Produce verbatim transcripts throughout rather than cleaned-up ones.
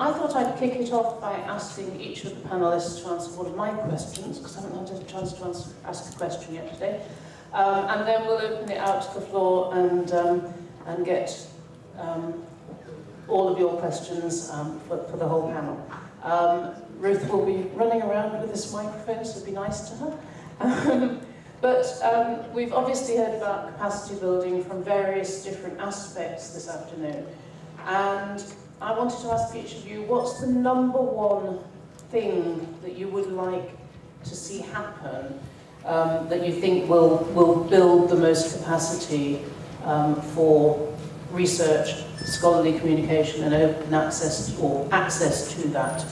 I thought I'd kick it off by asking each of the panellists to answer one of my questions, because I haven't had a chance to answer, ask a question yet today. Um, and then we'll open it out to the floor and, um, and get um, all of your questions um, for, for the whole panel. Um, Ruth will be running around with this microphone, so it'd be nice to her. Um, but um, we've obviously heard about capacity building from various different aspects this afternoon. And I wanted to ask each of you, what's the number one thing that you would like to see happen um, that you think will, will build the most capacity um, for research, scholarly communication, and open access or access to that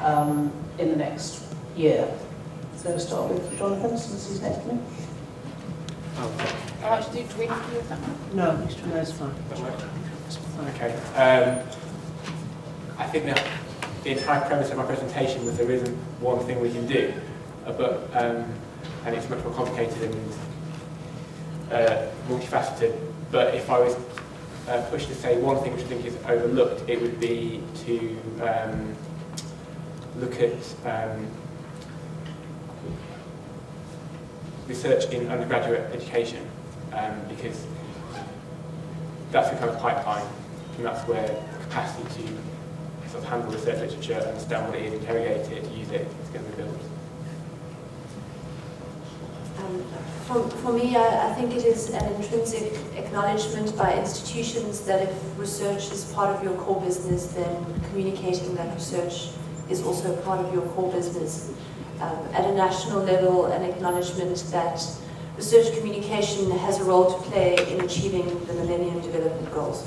um, in the next year? So we'll start with Jonathan, since he's next to me. Okay. I'll actually do twin with that one. No, no, it's fine. Okay. Um, I think that the entire premise of my presentation was there isn't one thing we can do, uh, but um, and it's much more complicated and uh, multifaceted. But if I was uh, pushed to say one thing which I think is overlooked, it would be to um, look at um, research in undergraduate education, um, because that's the kind of pipeline, and that's where capacity to sort of handle research literature, understand what it is, interrogate it, use it, it's going to be built. Um, for, for me, I, I think it is an intrinsic acknowledgement by institutions that if research is part of your core business, then communicating that research is also part of your core business. Um, at a national level, an acknowledgement that research communication has a role to play in achieving the Millennium Development Goals.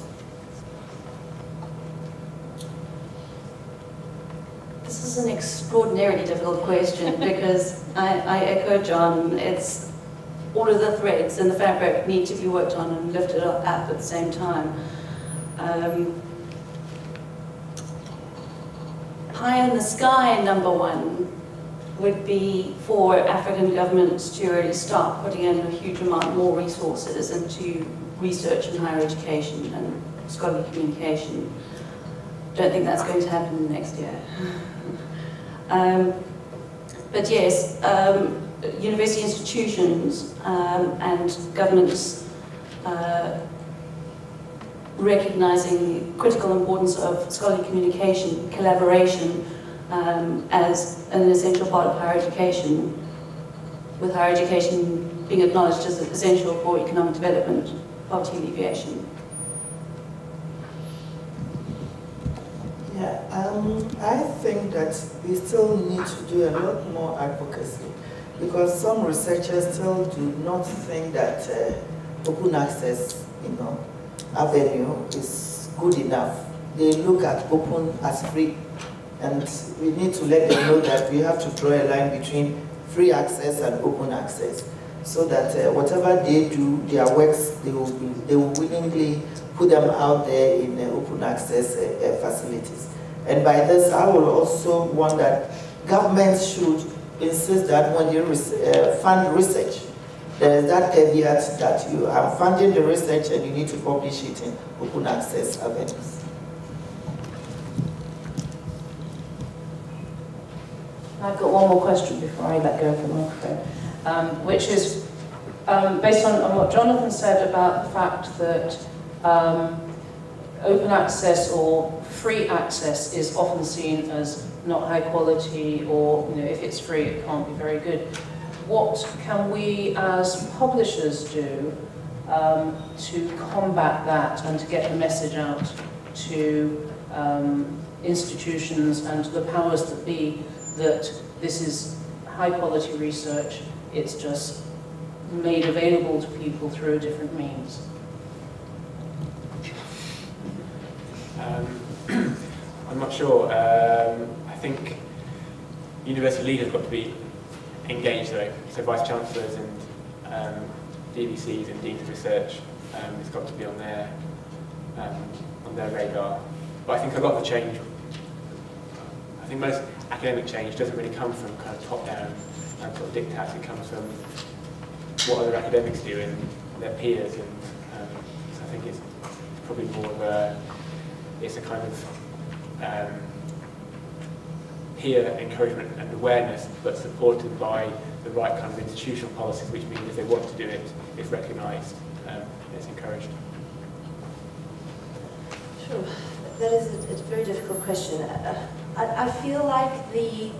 This is an extraordinarily difficult question because I, I echo John. It's all of the threads in the fabric need to be worked on and lifted up at the same time. Um, pie in the sky number one would be for African governments to really start putting in a huge amount more resources into research and higher education and scholarly communication. Don't think that's going to happen in the next year. Um, but yes, um, university institutions um, and governments uh, recognising the critical importance of scholarly communication, collaboration um, as an essential part of higher education, with higher education being acknowledged as essential for economic development, poverty alleviation. Yeah, um, I think that we still need to do a lot more advocacy because some researchers still do not think that uh, open access, you know, avenue is good enough. They look at open as free, and we need to let them know that we have to draw a line between free access and open access, so that uh, whatever they do, their works, they will be, they will willingly put them out there in uh, open access uh, uh, facilities. And by this, I will also want that governments should insist that when you uh, fund research, there is that caveat that you are funding the research and you need to publish it in open access avenues. I've got one more question before I let go of the microphone, um, which is um, based on, on what Jonathan said about the fact that Um, open access or free access is often seen as not high quality, or you know, if it's free it can't be very good. What can we as publishers do um, to combat that and to get the message out to um, institutions and to the powers that be that this is high quality research, it's just made available to people through a different means? Um, I'm not sure. Um, I think university leaders have got to be engaged, though. So vice chancellors and um, D V Cs and deans of research, um, it's got to be on their um, on their radar. But I think a lot of the change, I think most academic change doesn't really come from kind of top down and sort of diktats. It comes from what other academics do and their peers, and um, so I think it's probably more of a It's a kind of um, peer encouragement and awareness, but supported by the right kind of institutional policies, which means if they want to do it, it's recognised um, and it's encouraged. Sure. That is a, a very difficult question. Uh, I, I feel like the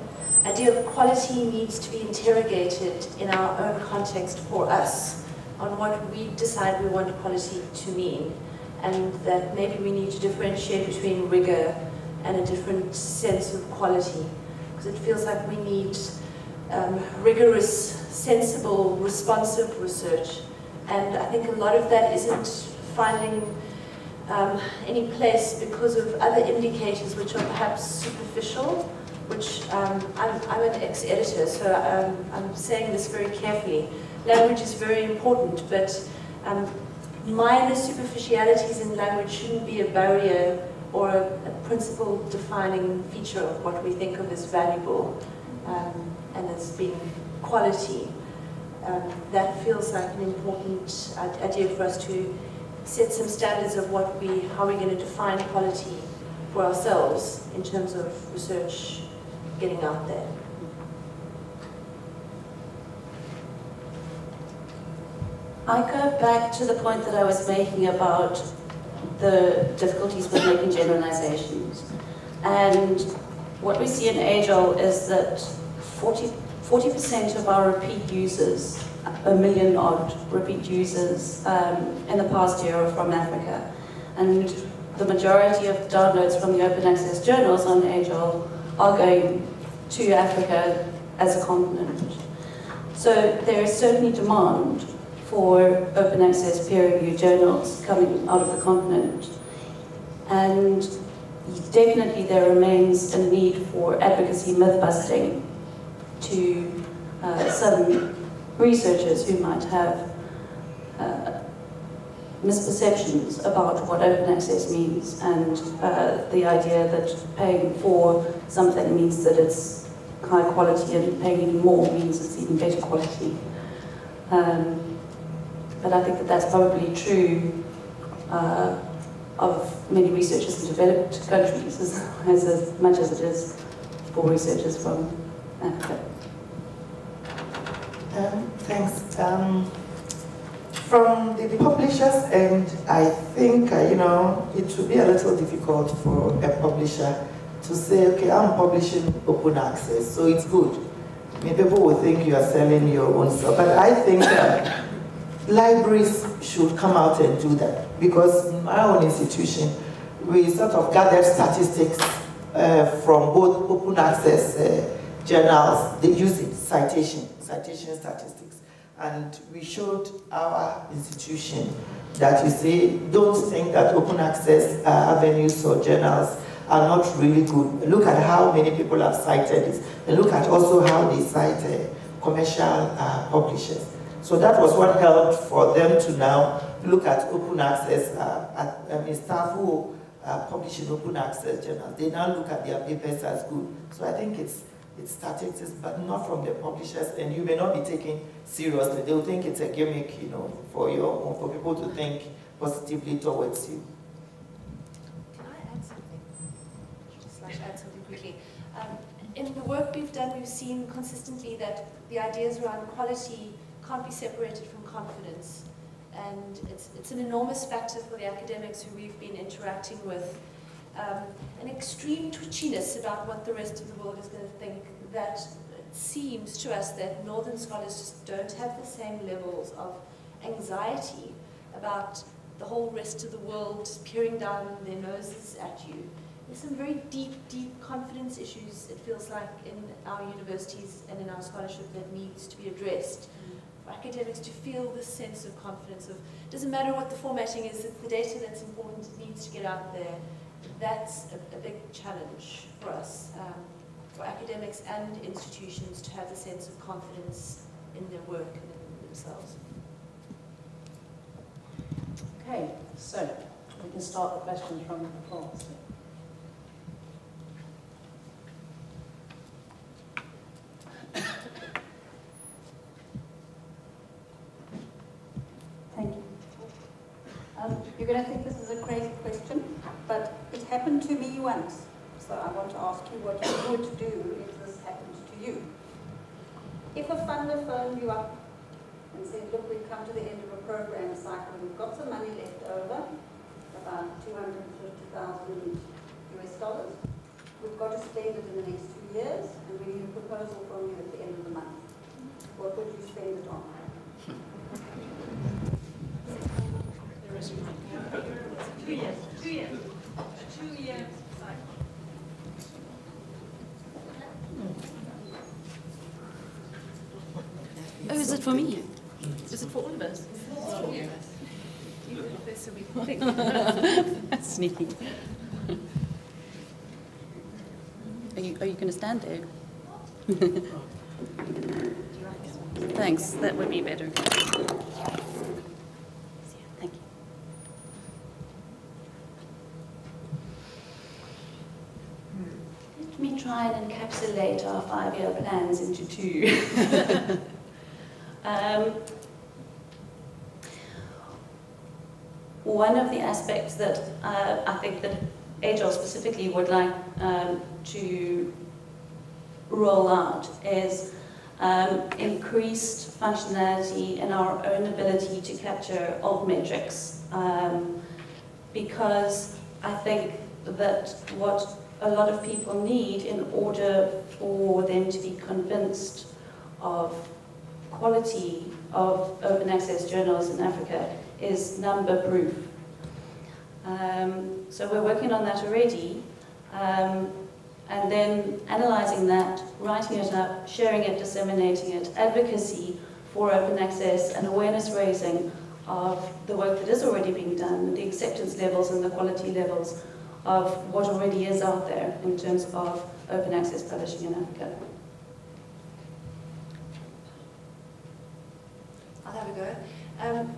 idea of quality needs to be interrogated in our own context for us on what we decide we want quality to mean, and that maybe we need to differentiate between rigor and a different sense of quality, because it feels like we need um, rigorous, sensible, responsive research, and I think a lot of that isn't finding um, any place because of other indicators which are perhaps superficial, which um, I'm, I'm an ex-editor, so um, I'm saying this very carefully. Language is very important, but um, minor superficialities in language shouldn't be a barrier or a, a principal defining feature of what we think of as valuable um, and as being quality. Um, that feels like an important idea for us to set some standards of what we, how we're going to define quality for ourselves in terms of research getting out there. I go back to the point that I was making about the difficulties with making generalizations. And what we see in A J O L is that forty percent of our repeat users, a million odd repeat users um, in the past year are from Africa. And the majority of downloads from the Open Access Journals on A J O L are going to Africa as a continent. So there is certainly demand for open access peer-reviewed journals coming out of the continent. And definitely there remains a need for advocacy myth-busting to uh, some researchers who might have uh, misperceptions about what open access means, and uh, the idea that paying for something means that it's high quality and paying even more means it's even better quality. Um, But I think that that's probably true uh, of many researchers in developed countries as, as, as much as it is for researchers from Africa. Um, thanks. Um, from the publisher's end, I think, uh, you know, it should be a little difficult for a publisher to say, okay, I'm publishing open access, so it's good. I mean, people will think you are selling your own stuff, but I think that libraries should come out and do that, because in my own institution, we sort of gathered statistics uh, from both open access uh, journals. They use it, citation, citation statistics. And we showed our institution that, you see, don't think that open access uh, avenues or journals are not really good. Look at how many people have cited it, and look at also how they cite uh, commercial uh, publishers. So that was what helped for them to now look at open access. Uh, at, I mean, staff who uh, publish in open access journals, they now look at their papers as good. So I think it's, it's statistics, but not from the publishers, and you may not be taken seriously. They'll think it's a gimmick, you know, for your, for people to think positively towards you. Can I add something? Just like add something quickly. Um, in the work we've done, we've seen consistently that the ideas around quality can't be separated from confidence, and it's, it's an enormous factor for the academics who we've been interacting with. Um, an extreme twitchiness about what the rest of the world is going to think, that it seems to us that northern scholars just don't have the same levels of anxiety about the whole rest of the world peering down their noses at you. There's some very deep, deep confidence issues, it feels like, in our universities and in our scholarship that needs to be addressed. For academics to feel this sense of confidence of, it doesn't matter what the formatting is, it's the data that's important, it needs to get out there. That's a, a big challenge for us, um, for academics and institutions to have the sense of confidence in their work and in themselves. Okay, so we can start the questions from the floor. So. You're going to think this is a crazy question, but it happened to me once. So I want to ask you what you would do if this happened to you. If a funder phoned you up and said, look, we've come to the end of a program cycle, we've got some money left over, about two hundred fifty thousand U S dollars. We've got to spend it in the next two years, and we need a proposal from you at the end of the month. What would you spend it on? Two years. Two years. A two-year cycle. Oh, is it for me? Is it for all of us? It's for all of us. Even if there's a recording. That's sneaky. Are you, are you going to stand there? Thanks, that would be better. Thank you. Let me try and encapsulate our five-year plans into two. um, one of the aspects that uh, I think that A J O L specifically would like um, to roll out is um, increased functionality and our own ability to capture old metrics, um, because I think that what a lot of people need in order for them to be convinced of quality of open access journals in Africa is number proof. Um, so we're working on that already, um, and then analysing that, writing it up, sharing it, disseminating it, advocacy for open access and awareness raising of the work that is already being done, the acceptance levels and the quality levels of what already is out there in terms of open access publishing in Africa. I'll have a go. Um,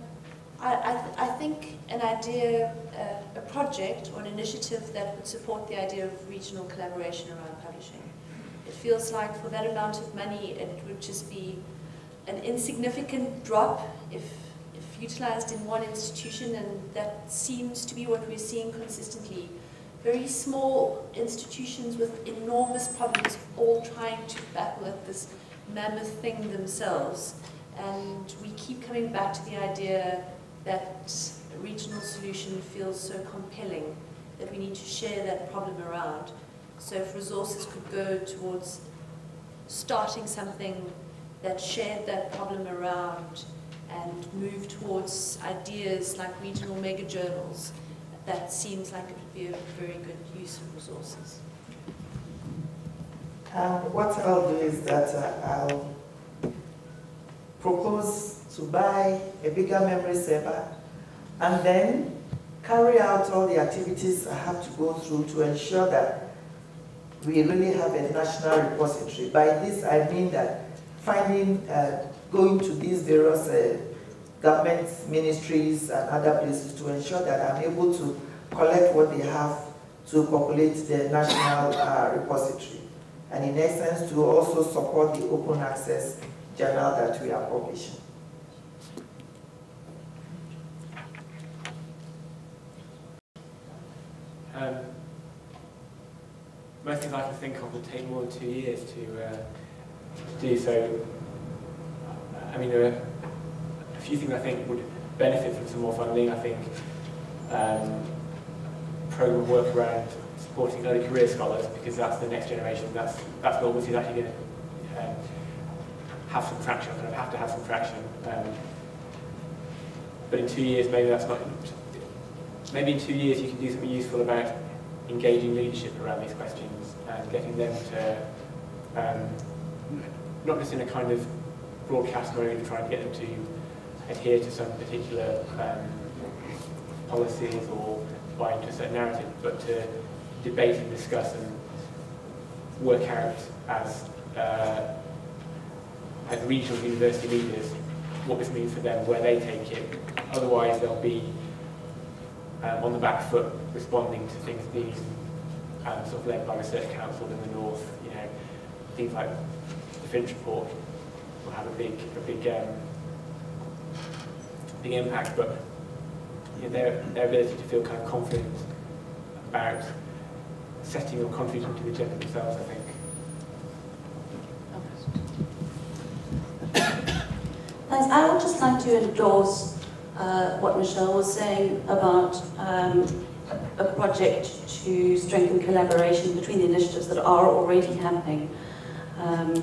I, I, th I think an idea, uh, a project or an initiative that would support the idea of regional collaboration around publishing. It feels like for that amount of money it would just be an insignificant drop if, if utilised in one institution, and that seems to be what we're seeing consistently. Very small institutions with enormous problems all trying to battle at this mammoth thing themselves, and we keep coming back to the idea that a regional solution feels so compelling that we need to share that problem around. So if resources could go towards starting something that shared that problem around and move towards ideas like regional mega journals, that seems like it would be a very good use of resources. Uh, what I'll do is that uh, I'll propose to buy a bigger memory server and then carry out all the activities I have to go through to ensure that we really have a national repository. By this I mean that finding, uh, going to these various uh, government ministries and other places to ensure that I'm able to collect what they have to populate the national uh, repository, and in essence to also support the open access journal that we are publishing. Um, most things I can think of would take more than two years to uh, do, so I mean there are a few things I think would benefit from some more funding. I think um, programme work around supporting early career scholars, because that's the next generation, that's, that's what is actually going to um, have some traction, kind of have to have some traction. Um, but in two years maybe that's not. Maybe in two years you can do something useful about engaging leadership around these questions and getting them to, um, not just in a kind of broadcast mode, trying to get them to adhere to some particular um, policies or buy into a certain narrative, but to debate and discuss and work out as, uh, as regional university leaders what this means for them, where they take it. Otherwise they'll be Um, on the back foot, responding to things being um, sort of led by research council in the north. You know, things like the Finch report will have a big, a big, um, big impact. But you know, their their ability to feel kind of confident about setting your countries into the jet themselves, I think. Thanks. I would just like to endorse uh, what Michelle was saying about um, a project to strengthen collaboration between the initiatives that are already happening, um,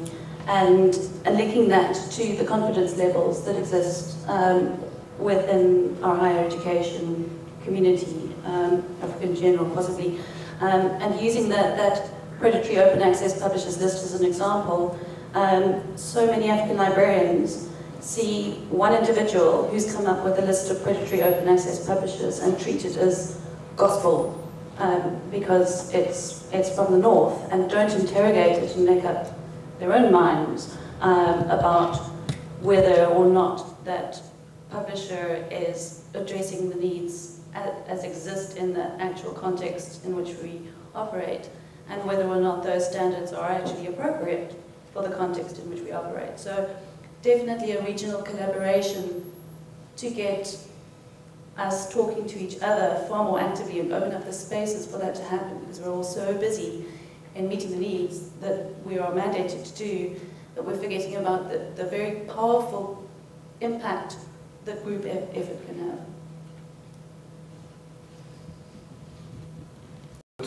and, and linking that to the confidence levels that exist um, within our higher education community, um, Africa in general possibly, um, and using that, that predatory open access publishers list as an example. Um, so many African librarians see one individual who's come up with a list of predatory open access publishers and treat it as gospel um, because it's, it's from the north, and don't interrogate it and make up their own minds um, about whether or not that publisher is addressing the needs as, as exist in the actual context in which we operate, and whether or not those standards are actually appropriate for the context in which we operate. So definitely a regional collaboration to get us talking to each other far more actively and open up the spaces for that to happen, because we're all so busy in meeting the needs that we are mandated to do that we're forgetting about the, the very powerful impact that group effort can have.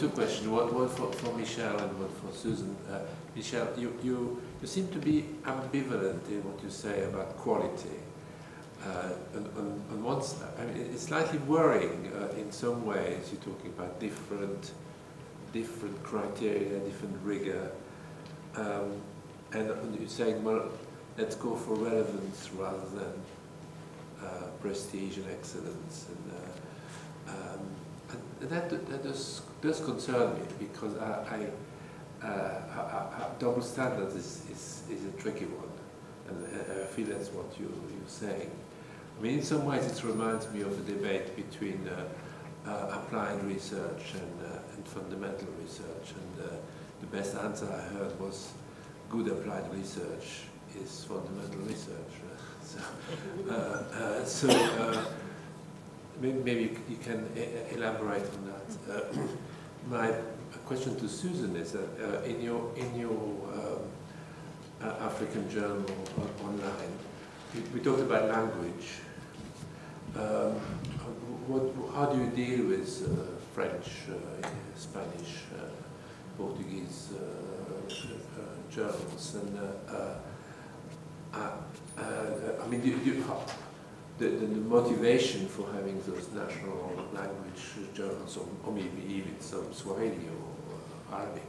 Two questions, one, one for, for Michelle and one for Susan. Uh, Michelle, you, you, you seem to be ambivalent in what you say about quality. Uh, on, on, on one side, I mean, it's slightly worrying uh, in some ways. You're talking about different, different criteria, different rigor, um, and you're saying, well, let's go for relevance rather than uh, prestige and excellence. And, uh, um, and that, that does, does concern me, because I, I, uh, I, I double standards is, is, is a tricky one, and I feel that's what you, you're saying. I mean, in some ways it reminds me of the debate between uh, uh, applied research and, uh, and fundamental research, and uh, the best answer I heard was good applied research is fundamental research. So, uh, uh, so uh, maybe, maybe you can elaborate on that. Uh, my question to Susan is that uh, in your, in your um, Uh, African Journal on, online. We, we talked about language. Um, what, how do you deal with uh, French, uh, Spanish, uh, Portuguese uh, uh, journals? And uh, uh, uh, uh, I mean, do, do, uh, the, the motivation for having those national language journals, or, or maybe even some Swahili or uh, Arabic.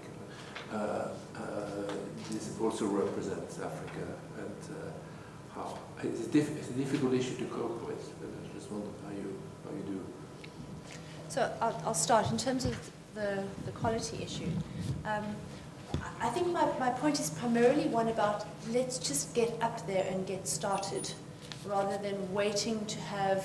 Uh, uh, this also represents Africa, and uh, how it's a, diff it's a difficult issue to cope with. But I just wondered how you how you do. So I'll, I'll start in terms of the the quality issue. Um, I think my my point is primarily one about let's just get up there and get started, rather than waiting to have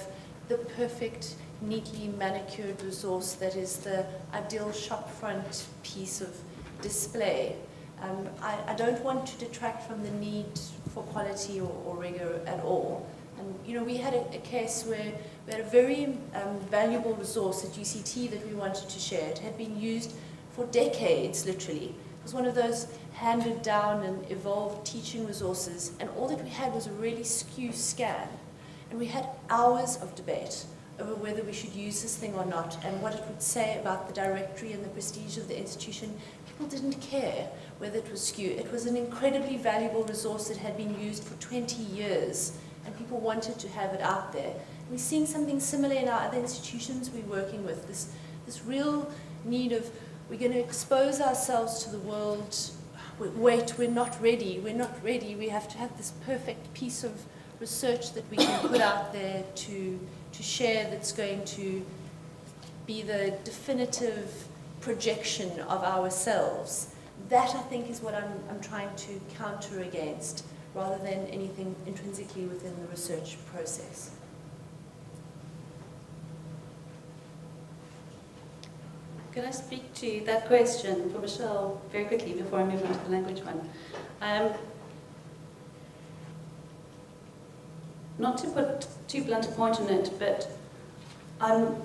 the perfect, neatly manicured resource that is the ideal shopfront piece of display. Um, I, I don't want to detract from the need for quality or, or rigor at all. And you know, we had a, a case where we had a very um, valuable resource at U C T that we wanted to share. It had been used for decades, literally. It was one of those handed down and evolved teaching resources, and all that we had was a really skew scan. And we had hours of debate over whether we should use this thing or not, and what it would say about the directory and the prestige of the institution. People didn't care whether it was skewed. It was an incredibly valuable resource that had been used for twenty years, and people wanted to have it out there. And we're seeing something similar in our other institutions we're working with, this, this real need of, we're going to expose ourselves to the world. Wait, we're not ready, we're not ready, we have to have this perfect piece of research that we can put out there to, to share, that's going to be the definitive projection of ourselves. That, I think, is what I'm, I'm trying to counter against, rather than anything intrinsically within the research process. Can I speak to that question for Michelle very quickly before I move on to the language one? Um, not to put too blunt a point on it, but I'm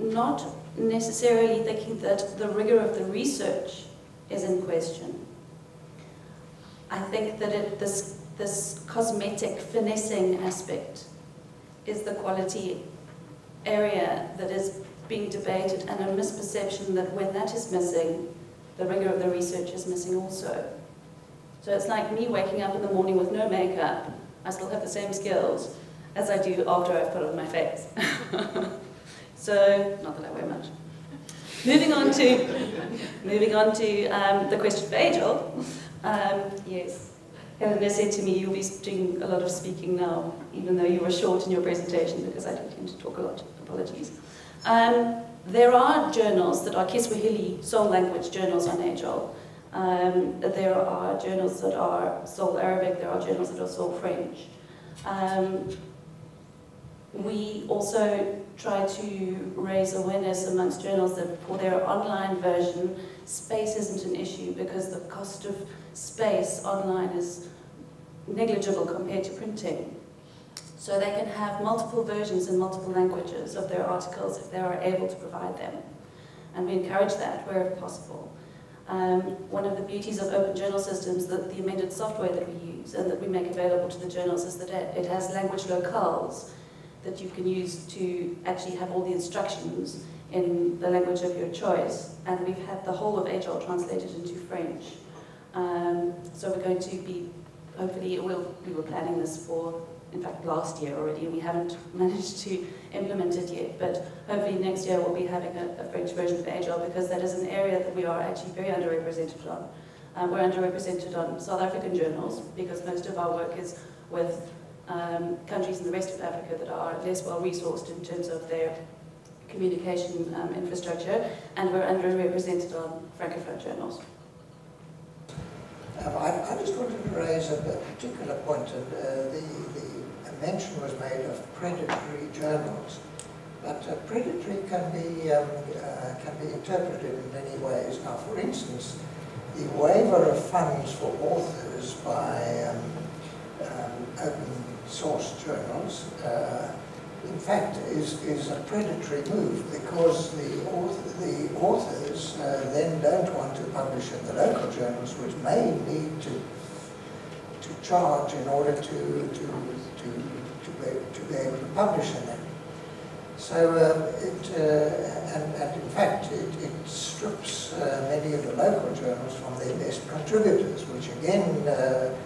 not necessarily thinking that the rigor of the research is in question. I think that it, this, this cosmetic finessing aspect is the quality area that is being debated, and a misperception that when that is missing, the rigor of the research is missing also. So it's like me waking up in the morning with no makeup. I still have the same skills as I do after I've put on my face. So, not that I wear much. Moving on to, moving on to um, the question for A J O L. Um, yes, Helena said to me, you'll be doing a lot of speaking now, even though you were short in your presentation, because I didn't tend to talk a lot, apologies. Um, there are journals that are Kiswahili sole language journals on A J O L. Um, there are journals that are sole Arabic, there are journals that are sole French. Um, we also try to raise awareness amongst journals that for their online version, space isn't an issue because the cost of space online is negligible compared to printing. So they can have multiple versions in multiple languages of their articles if they are able to provide them. And we encourage that wherever possible. Um, one of the beauties of open journal systems, that the amended software that we use and that we make available to the journals, is that it has language locales that you can use to actually have all the instructions in the language of your choice. And we've had the whole of A J O L translated into French. Um, so we're going to be, hopefully, we'll, we were planning this for, in fact, last year already, and we haven't managed to implement it yet. But hopefully next year we'll be having a, a French version for A J O L, because that is an area that we are actually very underrepresented on. Um, we're underrepresented on South African journals, because most of our work is with Um, countries in the rest of Africa that are less well-resourced in terms of their communication um, infrastructure, and we're underrepresented on Francophone journals. Um, I, I just wanted to raise a, a particular point, and uh, the, the a mention was made of predatory journals, but uh, predatory can be, um, uh, can be interpreted in many ways. Now, for instance, the waiver of funds for authors by um, um, open source journals, uh, in fact, is, is a predatory move, because the, author, the authors uh, then don't want to publish in the local journals, which may need to to charge in order to to to to be, to be able to publish in them. So uh, it uh, and, and in fact it, it strips uh, many of the local journals from their best contributors, which again. Uh,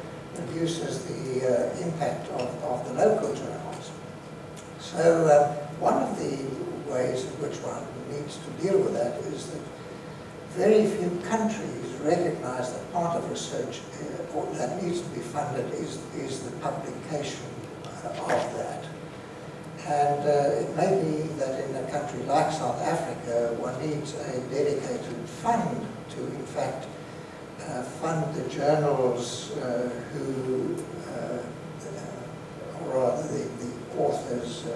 reduces the uh, impact of, of the local journals. So uh, one of the ways in which one needs to deal with that is that very few countries recognize that part of research uh, that needs to be funded is, is the publication uh, of that. And uh, it may be that in a country like South Africa, one needs a dedicated fund to, in fact, Uh, fund the journals uh, who, uh, or rather the, the authors uh,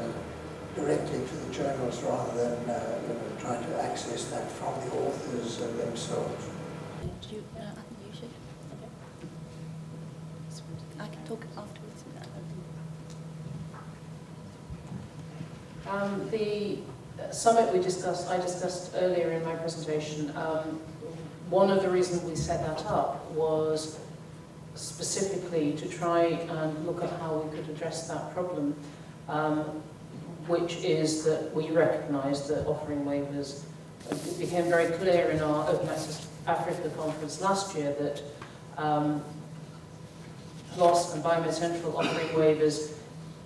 directly to the journals, rather than uh, you know, trying to access that from the authors uh, themselves. Do you, uh, you should. Okay. I can talk afterwards. Um, the summit we discussed, I discussed earlier in my presentation. Um, One of the reasons we set that up was specifically to try and look at how we could address that problem, um, which is that we recognised that offering waivers, it became very clear in our Open Access Africa conference last year that um, P L O S and BioMed Central offering waivers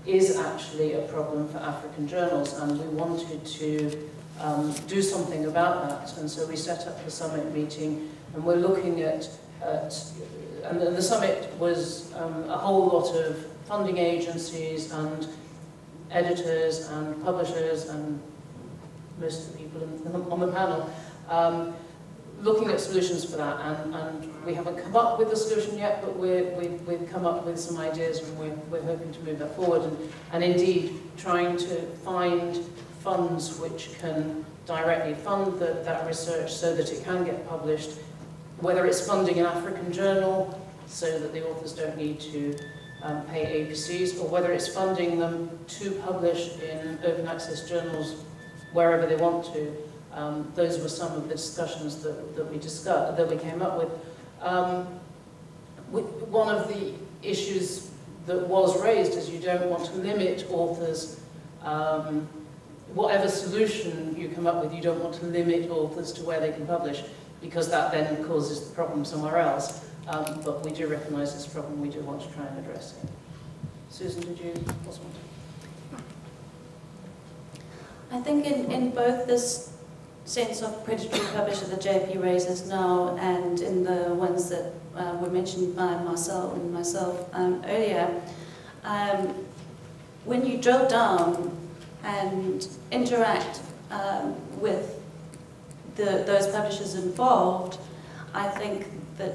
is actually a problem for African journals, and we wanted to Um, do something about that, and so we set up the summit meeting, and we're looking at, at and the, the summit was um, a whole lot of funding agencies and editors and publishers and most of the people in, in, on the panel, um, looking at solutions for that, and, and we haven't come up with a solution yet, but we're, we've, we've come up with some ideas, and we're, we're hoping to move that forward, and, and indeed trying to find funds which can directly fund the, that research so that it can get published, whether it's funding an African journal so that the authors don't need to um, pay A P Cs, or whether it's funding them to publish in open access journals wherever they want to. Um, those were some of the discussions that, that we discussed, that we came up with. Um, we, one of the issues that was raised is you don't want to limit authors. Um, whatever solution you come up with, you don't want to limit authors to where they can publish, because that then causes the problem somewhere else. Um, but we do recognise this problem, we do want to try and address it. Susan, did you also want to? I think in, in both this sense of predatory publisher that J P raises now and in the ones that uh, were mentioned by Marcel and myself um, earlier, um, when you drill down and interact um, with the, those publishers involved, I think that,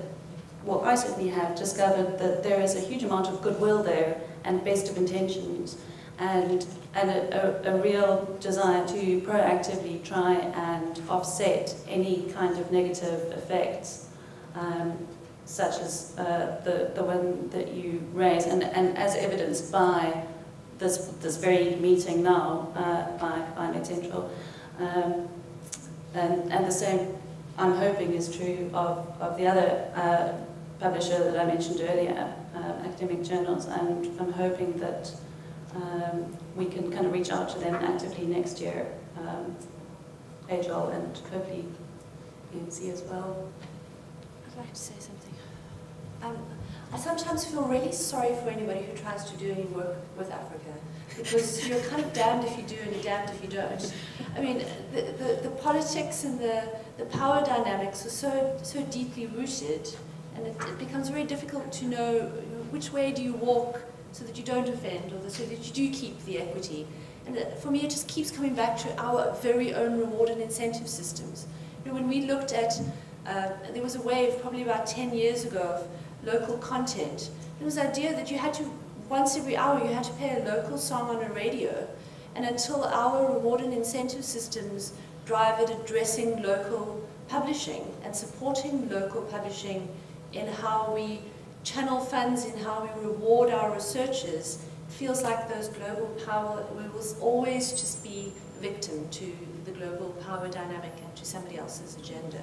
well, I certainly have discovered that there is a huge amount of goodwill there and best of intentions and, and a, a, a real desire to proactively try and offset any kind of negative effects, um, such as uh, the, the one that you raise, and, and as evidenced by this, this very meeting now uh, by BioMed Central. Um, and, and the same, I'm hoping, is true of, of the other uh, publisher that I mentioned earlier, uh, Academic Journals, and I'm hoping that um, we can kind of reach out to them actively next year, um, A J O L and hopefully P M C as well. I'd like to say something. Um, I sometimes feel really sorry for anybody who tries to do any work with Africa, because you're kind of damned if you do and damned if you don't. I mean, the, the, the politics and the, the power dynamics are so, so deeply rooted, and it, it becomes very difficult to know which way do you walk so that you don't offend, or so that you do keep the equity. And for me, it just keeps coming back to our very own reward and incentive systems. You know, when we looked at, uh, there was a wave probably about ten years ago of local content. There was the idea that you had to, once every hour, you had to play a local song on a radio. And until our reward and incentive systems drive at addressing local publishing and supporting local publishing in how we channel funds, in how we reward our researchers, it feels like those global power, we will always just be a victim to the global power dynamic and to somebody else's agenda.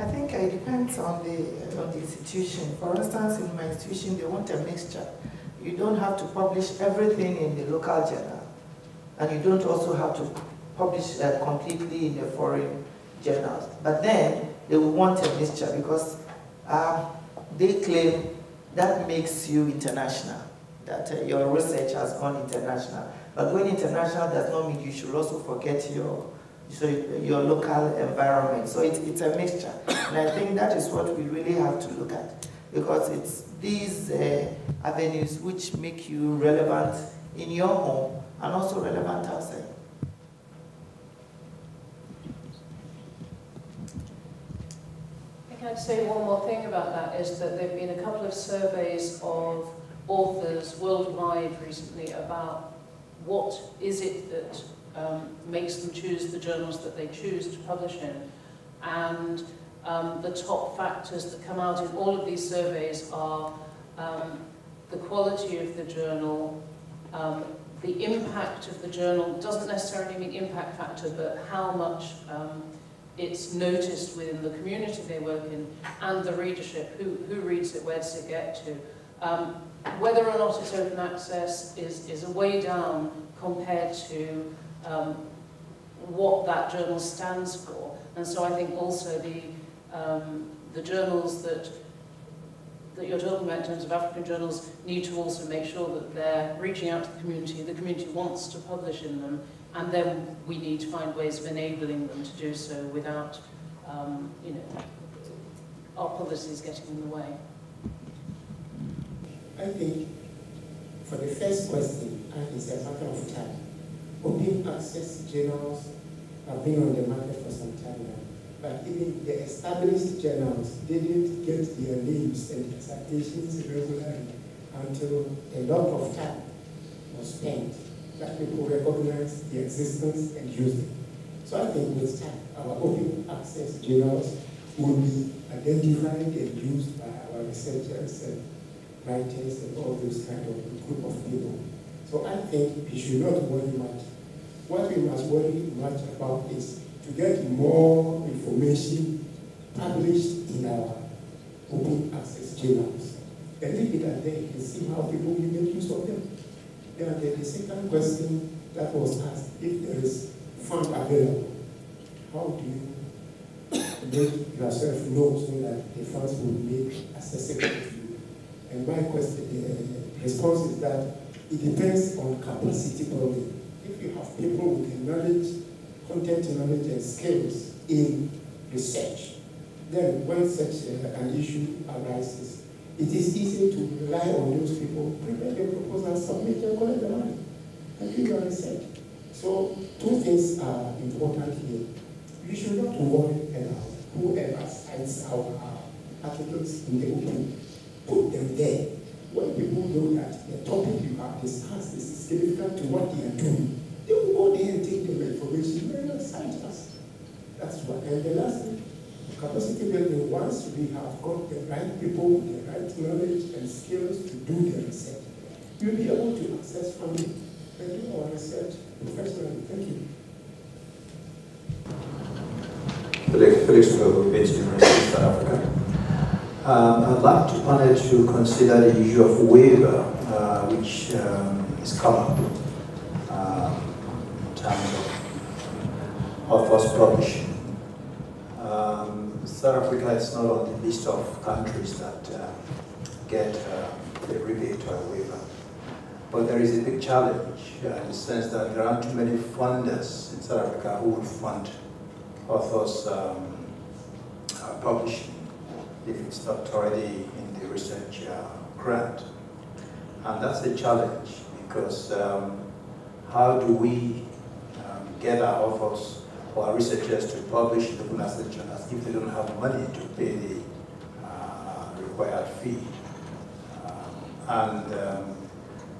I think it depends on the, on the institution. For instance, in my institution, they want a mixture. You don't have to publish everything in the local journal, and you don't also have to publish uh, completely in the foreign journals. But then they will want a mixture, because uh, they claim that makes you international, that uh, your research has gone international. But going international does not mean you should also forget your so your local environment. So it, it's a mixture, and I think that is what we really have to look at, because it's these uh, avenues which make you relevant in your home and also relevant outside. I think I'd say one more thing about that is that there have been a couple of surveys of authors worldwide recently about what is it that um, makes them choose the journals that they choose to publish in. And Um, the top factors that come out in all of these surveys are um, the quality of the journal, um, the impact of the journal, doesn't necessarily mean impact factor, but how much um, it's noticed within the community they work in, and the readership, who, who reads it, where does it get to. Um, whether or not it's open access is, is a way down compared to um, what that journal stands for. And so I think also the Um, the journals that, that you're talking about in terms of African journals need to also make sure that they're reaching out to the community, the community wants to publish in them, and then we need to find ways of enabling them to do so without um, you know, our policies getting in the way. I think for the first question, and it's a matter of time, open access journals have been on the market for some time now. But even the established journals didn't get their names and citations regularly until a lot of time was spent that people recognized the existence and used it. So I think with time, our open access journals will be identified and used by our researchers and writers and all those kind of group of people. So So I think we should not worry much. What we must worry much about is to get more information published in our open access journals. And leave it at that, you can see how people will make use of them. Then the, the second question that was asked, if there is fund available, how do you make yourself known so that the funds will make accessible to you? And my question, uh, response is that it depends on capacity building. If you have people with the knowledge, content knowledge and skills in research, then when such uh, an issue arises, it is easy to rely on those people, prepare their proposals, submit and collect the money, and do your research. So two things are important here. We should not worry about whoever signs our articles in the open. Put them there. When people know that the topic you have discussed is significant to what they are doing, they will go there and take the information and not sign us. That's what. And the last thing, capacity building. Once we have got the right people, the right knowledge and skills to do the research, you'll be able to access funding and do our research professionally. Thank you. Felix Kogo, based in South Africa. Um, I'd like to panel to consider the issue of waiver, uh, which um, is come up uh, in terms of, of us publishing. Um, South Africa is not on the list of countries that uh, get uh, a rebate or a waiver. But there is a big challenge uh, in the sense that there aren't too many funders in South Africa who would fund authors um, uh, publishing if it's not already in the research uh, grant. And that's a challenge because um, how do we um, get our authors or our researchers to publish in the open access journals if they don't have money to pay the uh, required fee? Um, and um,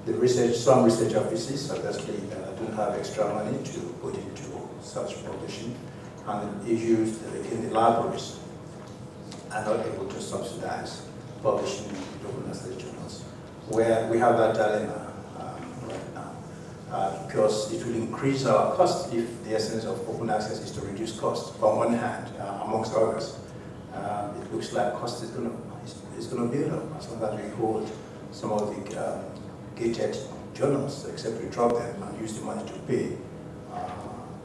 the research, some research offices obviously uh, don't have extra money to put into such publishing. And the issues in the libraries are not able to subsidize publishing in open access journals, where we have that dilemma um, right now, uh, because it will increase our cost if the essence of open access is to reduce cost. On one hand, uh, amongst others, uh, it looks like cost is going to build up as long as we hold some of the um, gated journals, except we drop them and use the money to pay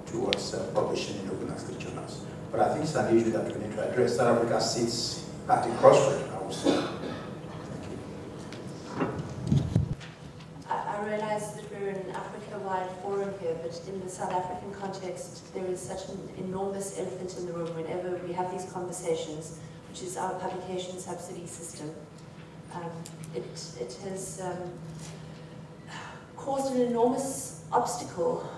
towards uh, publishing in open access journals. But I think it's an issue that we need to address. South Africa sits at the crossroad, I would say. Thank you. I, I realize that we're in an Africa-wide forum here, but in the South African context, there is such an enormous elephant in the room whenever we have these conversations, which is our publication subsidy system. Um, it, it has um, caused an enormous obstacle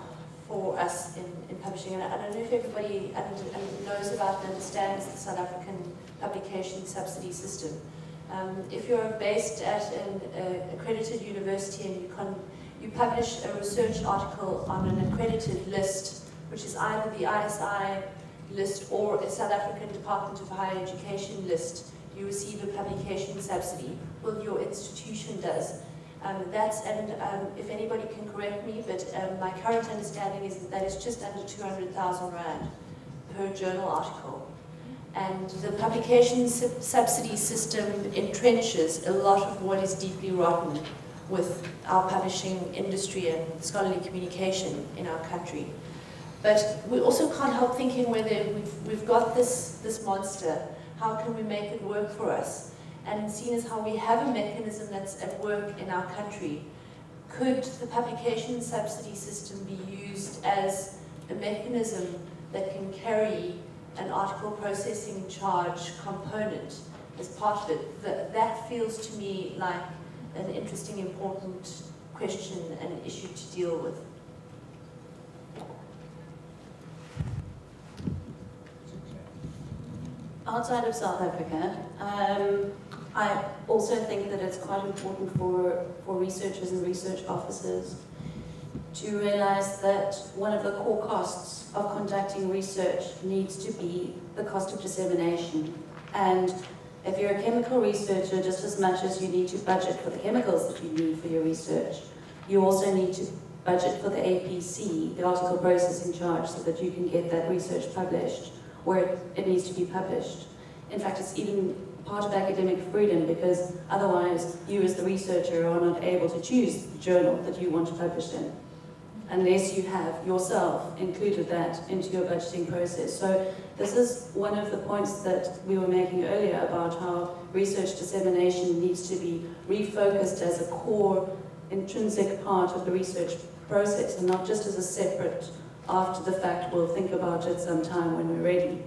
for us in, in publishing, and I don't know if everybody under, under knows about and understands the South African publication subsidy system. Um, if you're based at an uh, accredited university and you, can, you publish a research article on an accredited list, which is either the I S I list or a South African Department of Higher Education list, you receive a publication subsidy, well, your institution does. Um, that's, and um, if anybody can correct me, but um, my current understanding is that that is just under two hundred thousand rand per journal article. And the publication sub subsidy system entrenches a lot of what is deeply rotten with our publishing industry and scholarly communication in our country. But we also can't help thinking whether we've, we've got this, this monster, how can we make it work for us? And seeing as how we have a mechanism that's at work in our country, could the publication subsidy system be used as a mechanism that can carry an article processing charge component as part of it? That, that feels to me like an interesting, important question and issue to deal with. Outside of South Africa, um, I also think that it's quite important for, for researchers and research officers to realize that one of the core costs of conducting research needs to be the cost of dissemination. And if you're a chemical researcher, just as much as you need to budget for the chemicals that you need for your research, You also need to budget for the A P C, the article process in charge, so that you can get that research published where it needs to be published. In fact, it's even part of academic freedom, because otherwise you as the researcher are not able to choose the journal that you want to publish in, unless you have yourself included that into your budgeting process. So this is one of the points that we were making earlier about how research dissemination needs to be refocused as a core intrinsic part of the research process, and not just as a separate, after the fact, we'll think about it sometime when we're ready.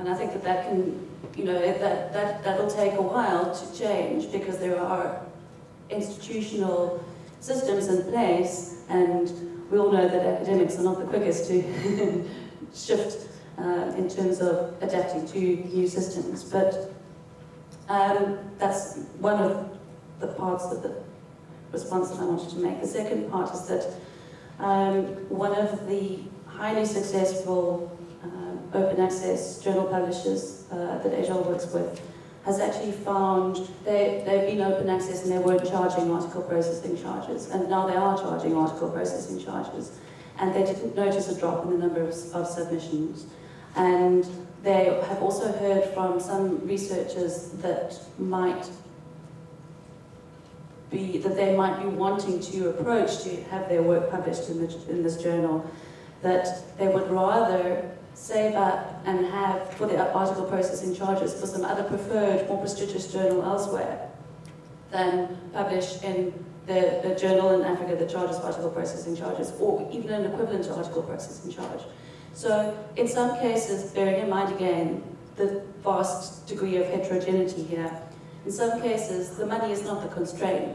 And I think that that can, you know, that, that, that'll take a while to change, because there are institutional systems in place, and we all know that academics are not the quickest to shift uh, in terms of adapting to new systems. But um, that's one of the parts of the response that I wanted to make. The second part is that um, one of the highly successful um, open access journal publishers uh, that A J O L works with has actually found they, they've been open access and they weren't charging article processing charges, and now they are charging article processing charges, and they didn't notice a drop in the number of, of submissions. And they have also heard from some researchers that might Be, that they might be wanting to approach to have their work published in, the, in this journal, that they would rather save up and have for their article processing charges for some other preferred, more prestigious journal elsewhere, than publish in the, the journal in Africa that charges article processing charges, or even an equivalent to article processing charge. So in some cases, bearing in mind again the vast degree of heterogeneity here, in some cases, the money is not the constraint.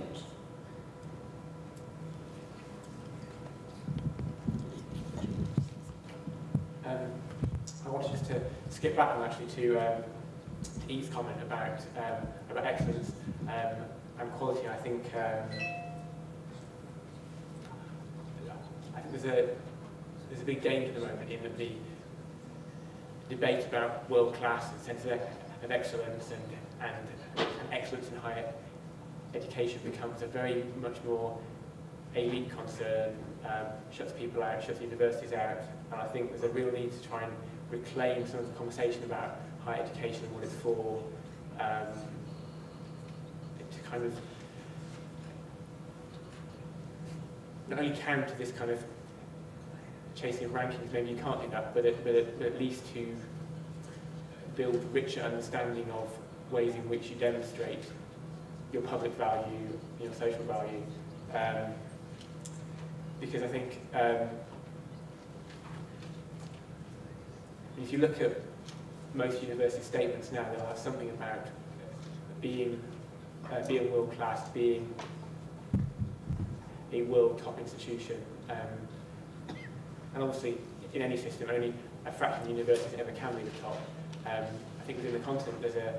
Um, I wanted just to skip back on actually to, um, to Eve's comment about um, about excellence um, and quality. I think um, I think there's a there's a big danger at the moment in that the debate about world class and sense of, of excellence and and And excellence in higher education becomes a very much more elite concern, um, shuts people out, shuts universities out, and I think there's a real need to try and reclaim some of the conversation about higher education and what it's for, um, to kind of not only counter this kind of chasing of rankings, maybe you can't do that, but at, but at, but at least to build richer understanding of ways in which you demonstrate your public value, your social value, um, because I think um, if you look at most university statements now, they'll have something about being uh, being world class, being a world top institution, um, and obviously in any system, only a fraction of universities ever can be the top. Um, I think within the continent, there's a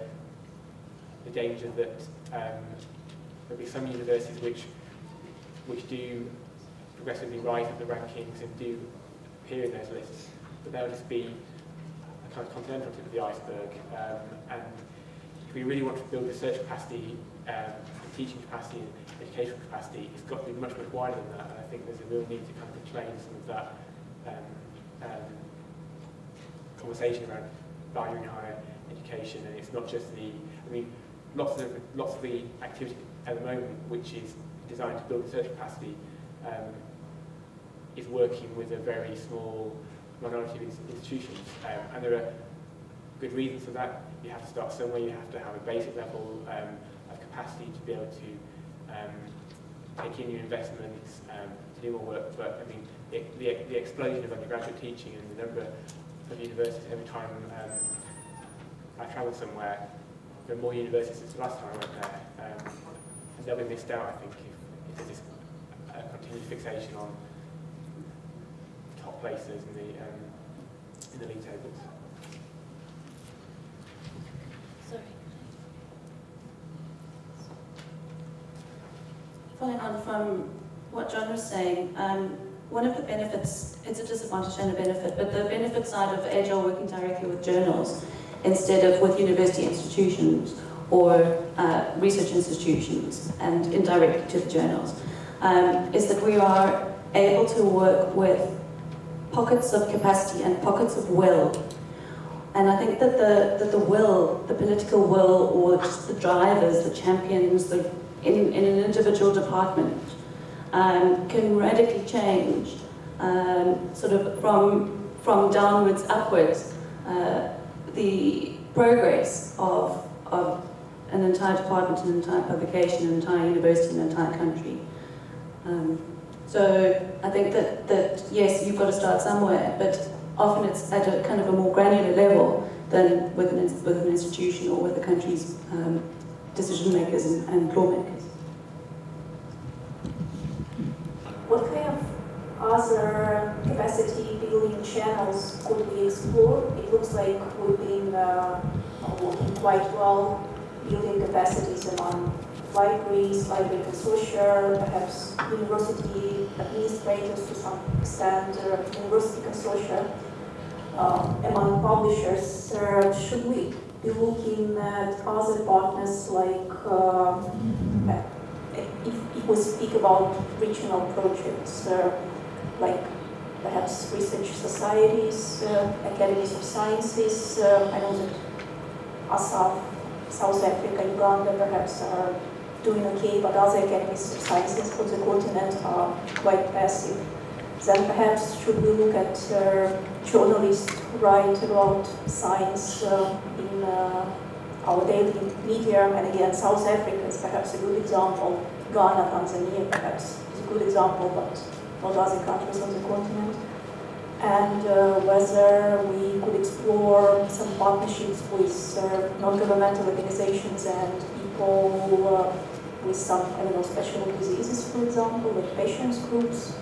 the danger that um, there'll be some universities which which do progressively rise up the rankings and do appear in those lists, but they'll just be a kind of continental tip of the iceberg. Um, and if we really want to build research capacity, um, teaching capacity, and educational capacity, it's got to be much, much wider than that. And I think there's a real need to kind of reclaim some of that um, um, conversation around valuing higher education. And it's not just the, I mean, Lots of, lots of the activity at the moment, which is designed to build research capacity, um, is working with a very small minority of institutions. Um, and there are good reasons for that. You have to start somewhere, you have to have a basic level um, of capacity to be able to um, take in new investments, um, to do more work. But I mean, the, the, the explosion of undergraduate teaching and the number of universities, every time um, I travel somewhere, there are more universities since the last time I went there, um, and they'll be missed out, I think, if, if there's this uh, continued fixation on top places in the, um, in the league tables. Sorry. Following on from what John was saying, um, one of the benefits, it's a disadvantage and a benefit, but the benefit side of A J O L working directly with journals instead of with university institutions or uh, research institutions and indirectly to the journals, um, is that we are able to work with pockets of capacity and pockets of will. And I think that the, that the will, the political will, or just the drivers, the champions the, in, in an individual department um, can radically change um, sort of from, from downwards upwards uh, the progress of, of an entire department, an entire publication, an entire university, an entire country. Um, so I think that, that, yes, you've got to start somewhere, but often it's at a kind of a more granular level than with an, with an institution or with the country's um, decision makers and, and lawmakers. What kind of other capacity building channels could we explore? It looks like we've been uh, working quite well building capacities among libraries, library consortia, perhaps university administrators to some extent, uh, university consortia, uh, among publishers. Uh, should we be looking at other partners like, uh, if, if we speak about regional projects, uh, like perhaps research societies, uh, academies of sciences, uh, I know that A S A F, South Africa, Uganda perhaps are doing okay, but other academies of sciences for the continent are quite passive. Then perhaps should we look at uh, journalists who write about science uh, in uh, our daily media, and again South Africa is perhaps a good example, Ghana, Tanzania perhaps is a good example, but not other countries on the continent. And uh, whether we could explore some partnerships with uh, non-governmental organizations and people uh, with some, I don't know, special diseases, for example, with patients groups.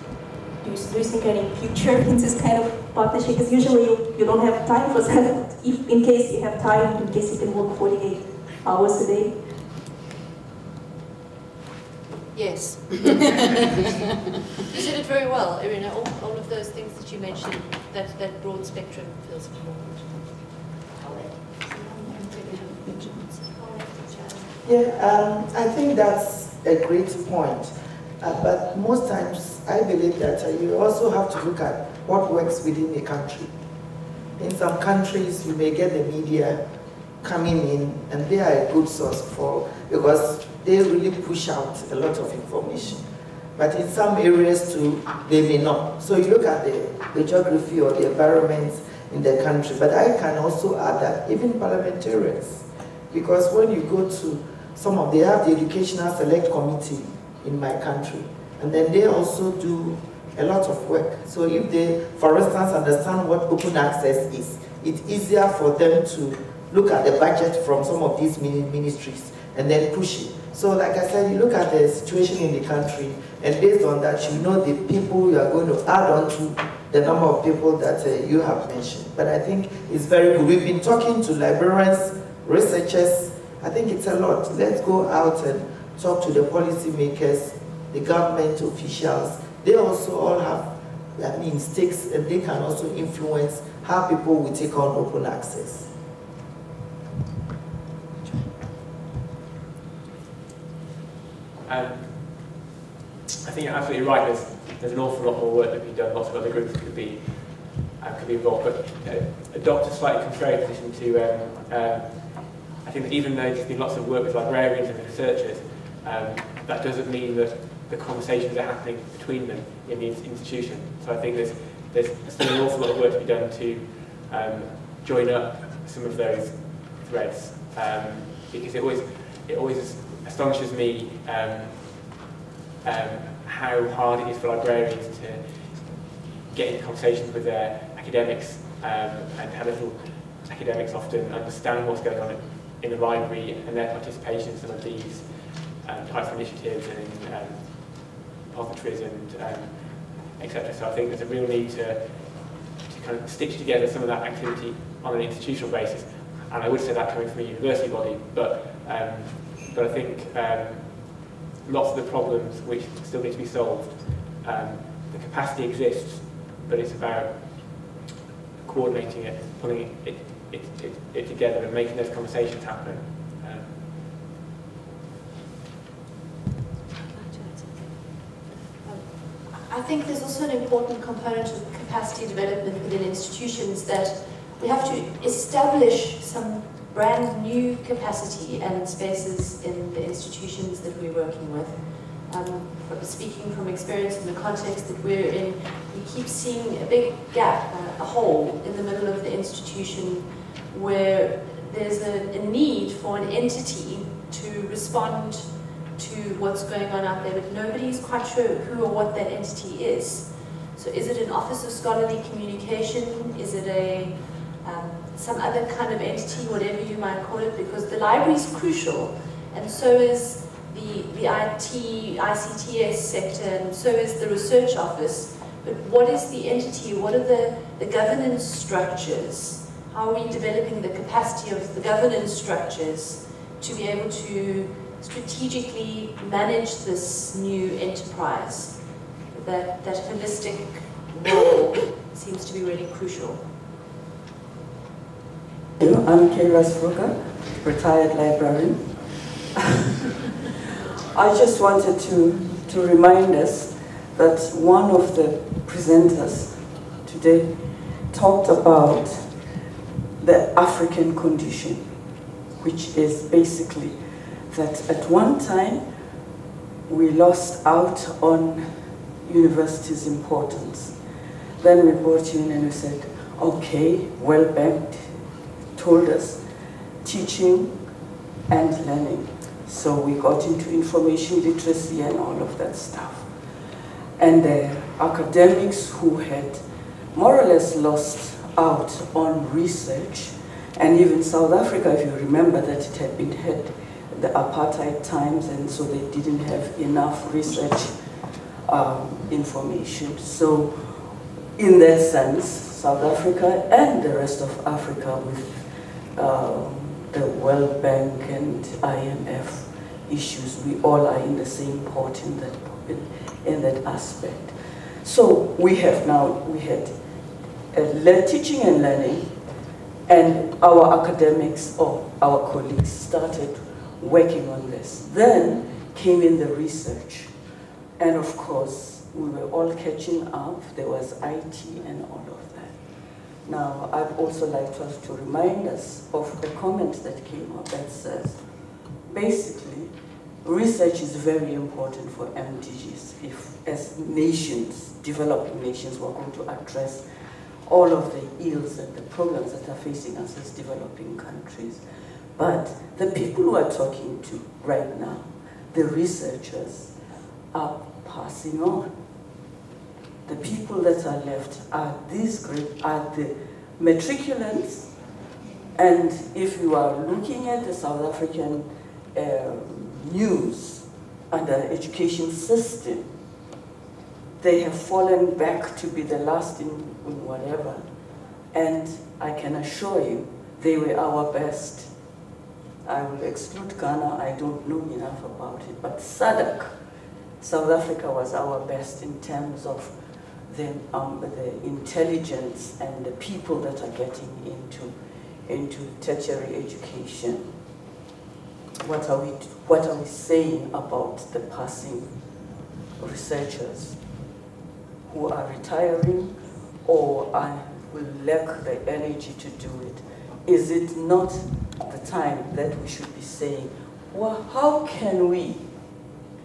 Do you, do you think any future in this kind of partnership? Because usually you, you don't have time for that. If in case you have time, in case you can work forty-eight hours a day. Yes. You said it very well, Irina. All, all of those things that you mentioned, that, that broad spectrum feels important. Yeah, um, I think that's a great point. Uh, but most times, I believe that uh, you also have to look at what works within the country. In some countries, you may get the media coming in, and they are a good source for, because they really push out a lot of information. But in some areas too, they may not. So you look at the, the geography or the environment in the country. But I can also add that even parliamentarians, because when you go to some of, they have the Educational Select Committee in my country, and then they also do a lot of work. So if they, for instance, understand what open access is, it's easier for them to look at the budget from some of these ministries and then push it. So like I said, you look at the situation in the country, and based on that, you know the people you are going to add on to the number of people that uh, you have mentioned. But I think it's very good. We've been talking to librarians, researchers. I think it's a lot. Let's go out and talk to the policymakers, the government officials. They also all have, I mean, stakes, and they can also influence how people will take on open access. Um, I think you're absolutely right. There's, there's an awful lot more work that could be done. Lots of other groups could be uh, could be involved, but uh, adopt a slightly contrary position to. Um, um, I think that even though there's been lots of work with librarians and researchers, um, that doesn't mean that the conversations are happening between them in the institution. So I think there's there's still an awful lot of work to be done to um, join up some of those threads, um, because it always it always is, astonishes me um, um, how hard it is for librarians to get into conversations with their academics, um, and how little academics often understand what's going on in the library and their participation in some of these um, types of initiatives and um, repositories and um, et cetera. So I think there's a real need to, to kind of stitch together some of that activity on an institutional basis. And I would say that coming from a university body, but um, But I think um, lots of the problems which still need to be solved, um, the capacity exists, but it's about coordinating it, pulling it, it, it, it together and making those conversations happen. Um, I think there's also an important component of capacity development within institutions that we have to establish some brand new capacity and spaces in the institutions that we're working with. Um, speaking from experience in the context that we're in, we keep seeing a big gap, uh, a hole in the middle of the institution where there's a, a need for an entity to respond to what's going on out there, but nobody's quite sure who or what that entity is. So is it an Office of Scholarly Communication? Is it a um, some other kind of entity, whatever you might call it, because the library is crucial, and so is the, the I T, I C T S sector, and so is the research office. But what is the entity? What are the, the governance structures? How are we developing the capacity of the governance structures to be able to strategically manage this new enterprise? That, that holistic role seems to be really crucial. Hello, I'm Kira Sruka, retired librarian. I just wanted to, to remind us that one of the presenters today talked about the African condition, which is basically that at one time we lost out on universities' importance. Then we brought in and we said, okay, World Bank told us teaching and learning. So we got into information literacy and all of that stuff. And the academics who had more or less lost out on research, and even South Africa, if you remember that it had been had the apartheid times, and so they didn't have enough research um, information. So in that sense, South Africa and the rest of Africa with um, the World Bank and I M F issues, we all are in the same pot in that, in that aspect. So we have now, we had uh, teaching and learning, and our academics or our colleagues started working on this. Then came in the research, and of course we were all catching up. There was I T and all of that. Now I'd also like us to, to remind us of the comment that came up that says, basically, research is very important for M D Gs. If, as nations, developed nations, we're going to address all of the ills and the problems that are facing us as developing countries. But the people who are talking to right now, the researchers, are passing on. The people that are left are these great, are the matriculants. And if you are looking at the South African uh, news and the education system, they have fallen back to be the last in, in whatever. And I can assure you, they were our best. I will exclude Ghana, I don't know enough about it, but S A D C, South Africa was our best in terms of the, um, the intelligence and the people that are getting into, into tertiary education. What are, we, what are we saying about the passing researchers who are retiring or are, will lack the energy to do it? Is it not the time that we should be saying, well, how can we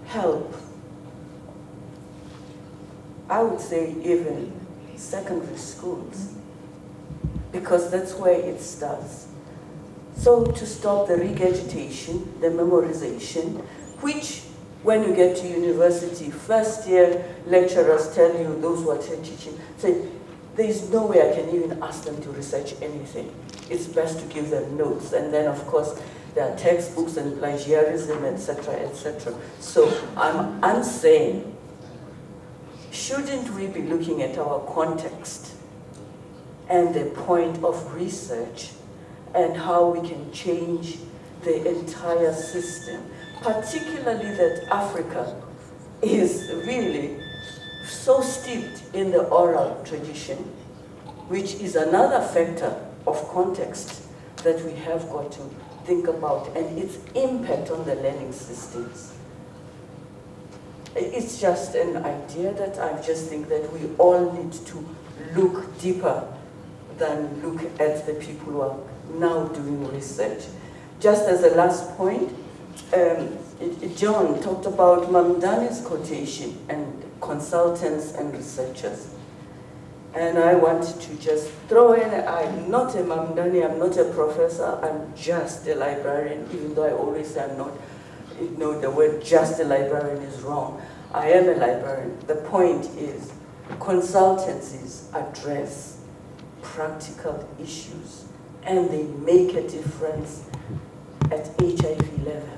help? I would say even secondary schools, because that's where it starts. So to stop the regurgitation, the memorization, which when you get to university, first year lecturers tell you, those who are teaching, say, there's no way I can even ask them to research anything. It's best to give them notes. And then, of course, there are textbooks and plagiarism, et cetera, et cetera. So I'm, I'm saying, shouldn't we be looking at our context and the point of research and how we can change the entire system, particularly that Africa is really so steeped in the oral tradition, which is another factor of context that we have got to think about and its impact on the learning systems. It's just an idea that I just think that we all need to look deeper than look at the people who are now doing research. Just as a last point, um, John talked about Mamdani's quotation and consultants and researchers. And I want to just throw in, I'm not a Mamdani, I'm not a professor, I'm just a librarian, even though I always say I'm not. You know, the word just a librarian is wrong. I am a librarian. The point is, consultancies address practical issues and they make a difference at H I V level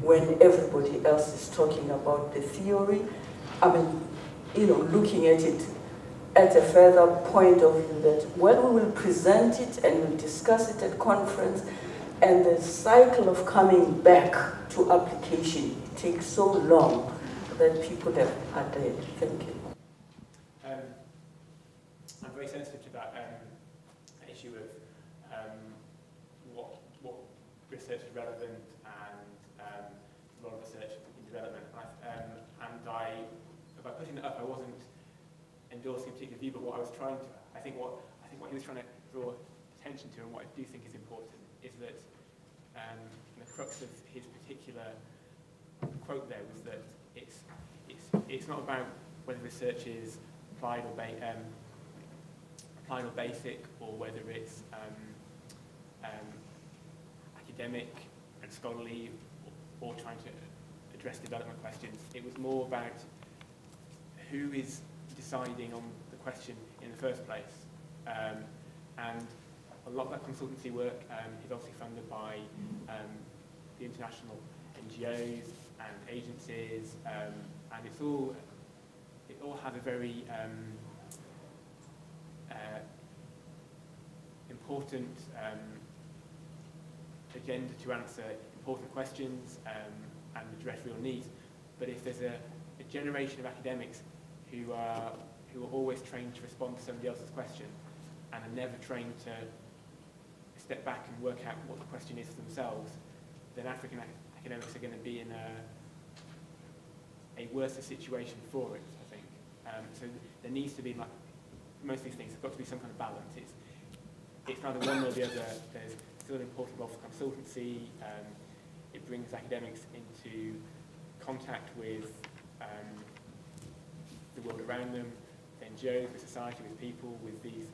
when everybody else is talking about the theory. I mean, you know, looking at it at a further point of view that when we will present it and we'll discuss it at conference, and the cycle of coming back to application takes so long that people have had it. Thank you. Um, I'm very sensitive to that um, issue of um, what, what research is relevant and um, the role of research in development. Um, and I, by putting it up, I wasn't endorsing a particular view, but what I was trying to, I think what I think what he was trying to draw attention to, and what I do think is important, is that um, the crux of his particular quote there was that it's it's it's not about whether research is applied or ba um, applied or basic, or whether it's um, um, academic and scholarly, or, or trying to address development questions. It was more about who is deciding on the question in the first place, um, and a lot of that consultancy work um, is obviously funded by um, the international N G Os and agencies, um, and it's all it all has a very um, uh, important um, agenda to answer important questions um, and address real needs. But if there's a, a generation of academics who are, who are always trained to respond to somebody else's question and are never trained to step back and work out what the question is for themselves, then African ac academics are going to be in a, a worse situation for it, I think. Um, so there needs to be, like most of these things, there's got to be some kind of balance. It's, it's neither one nor the other. There's still an important role for consultancy. Um, it brings academics into contact with um, the world around them, with N G Os, with society, with people, with these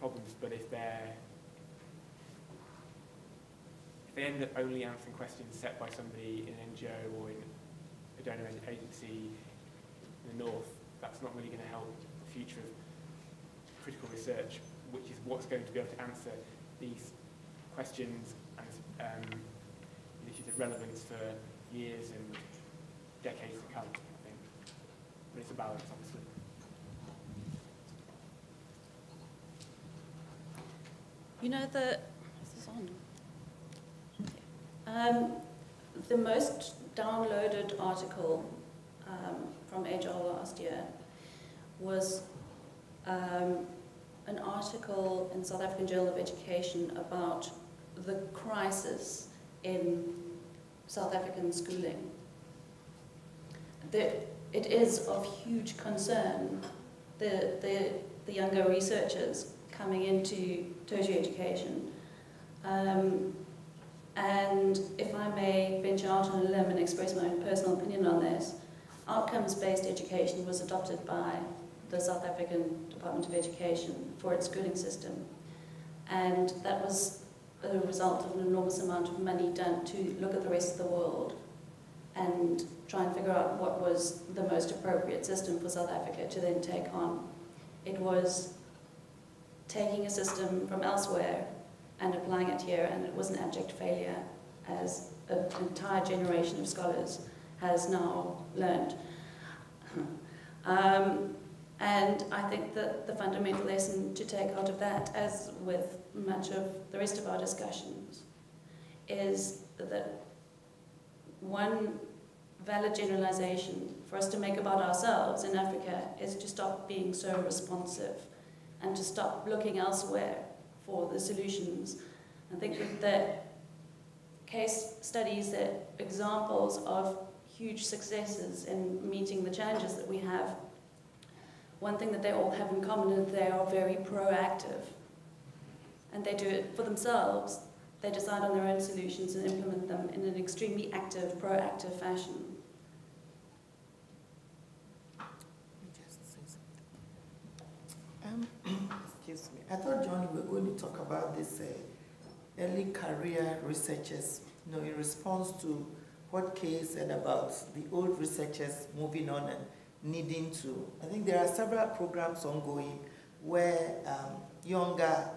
problems. But if they're, if they end up only answering questions set by somebody in an N G O or in a donor agency in the north, that's not really going to help the future of critical research, which is what's going to be able to answer these questions and um, issues of relevance for years and decades to come. But it's a balance, obviously. You know, the, is this on? Um, the most downloaded article um, from A J O L last year was um, an article in South African Journal of Education about the crisis in South African schooling. The, It is of huge concern, the, the, the younger researchers coming into tertiary education. Um, and if I may venture out on a limb and express my own personal opinion on this, outcomes-based education was adopted by the South African Department of Education for its schooling system. And that was a result of an enormous amount of money done to look at the rest of the world and try and figure out what was the most appropriate system for South Africa to then take on. It was taking a system from elsewhere and applying it here, and it was an abject failure, as an entire generation of scholars has now learned. um, and I think that the fundamental lesson to take out of that, as with much of the rest of our discussions, is that one valid generalization for us to make about ourselves in Africa is to stop being so responsive and to stop looking elsewhere for the solutions. I think that the case studies, that examples of huge successes in meeting the challenges that we have, one thing that they all have in common is they are very proactive. And they do it for themselves. They decide on their own solutions and implement them in an extremely active, proactive fashion. Um, excuse me. I thought, Johnny, we were going to talk about this uh, early career researchers, you know, in response to what Kay said about the old researchers moving on and needing to. I think there are several programs ongoing where um, younger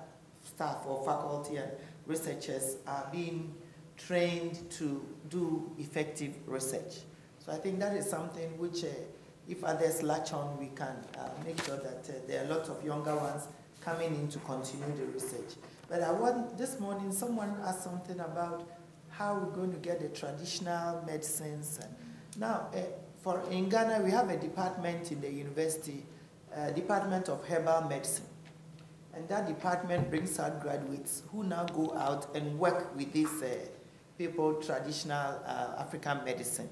staff or faculty and researchers are being trained to do effective research. So I think that is something which, uh, if others latch on, we can uh, make sure that uh, there are lots of younger ones coming in to continue the research. But I want, this morning, someone asked something about how we're going to get the traditional medicines. And now, uh, for in Ghana, we have a department in the university, uh, Department of Herbal Medicine. And that department brings out graduates who now go out and work with these uh, people, traditional uh, African medicine.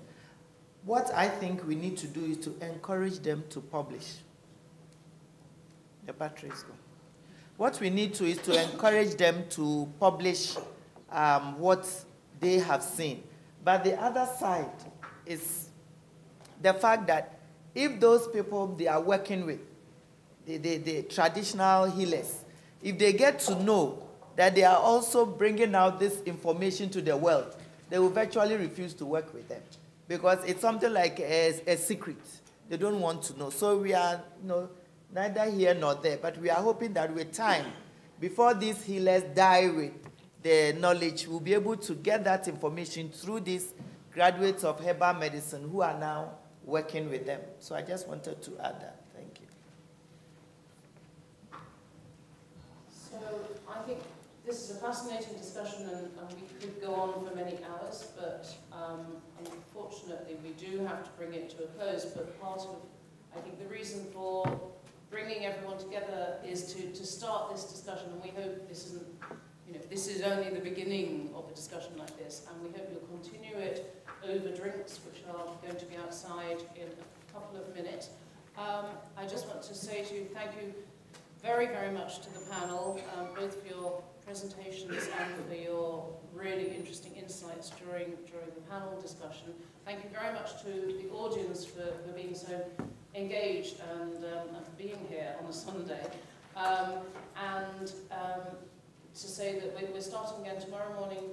What I think we need to do is to encourage them to publish. The battery is gone. What we need to is to encourage them to publish um, what they have seen. But the other side is the fact that if those people they are working with, The, the, the traditional healers, if they get to know that they are also bringing out this information to the world, they will virtually refuse to work with them because it's something like a, a secret. They don't want to know. So we are you know, neither here nor there, but we are hoping that with time, before these healers die with the knowledge, we'll be able to get that information through these graduates of herbal medicine who are now working with them. So I just wanted to add that. So I think this is a fascinating discussion, and, and we could go on for many hours, but um, unfortunately we do have to bring it to a close. But part of, I think, the reason for bringing everyone together is to, to start this discussion, and we hope this isn't, you know, this is only the beginning of a discussion like this, and we hope you'll continue it over drinks, which are going to be outside in a couple of minutes. Um, I just want to say to you, thank you very, very much to the panel, um, both for your presentations and for your really interesting insights during, during the panel discussion. Thank you very much to the audience for, for being so engaged and, um, and for being here on a Sunday. Um, and um, to say that we're starting again tomorrow morning,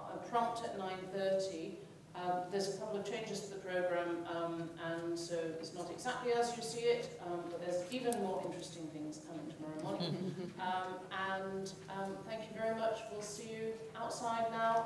uh, prompt at nine thirty. Um, there's a couple of changes to the programme, um, and so it's not exactly as you see it, um, but there's even more interesting things coming tomorrow morning. um, and um, thank you very much. We'll see you outside now.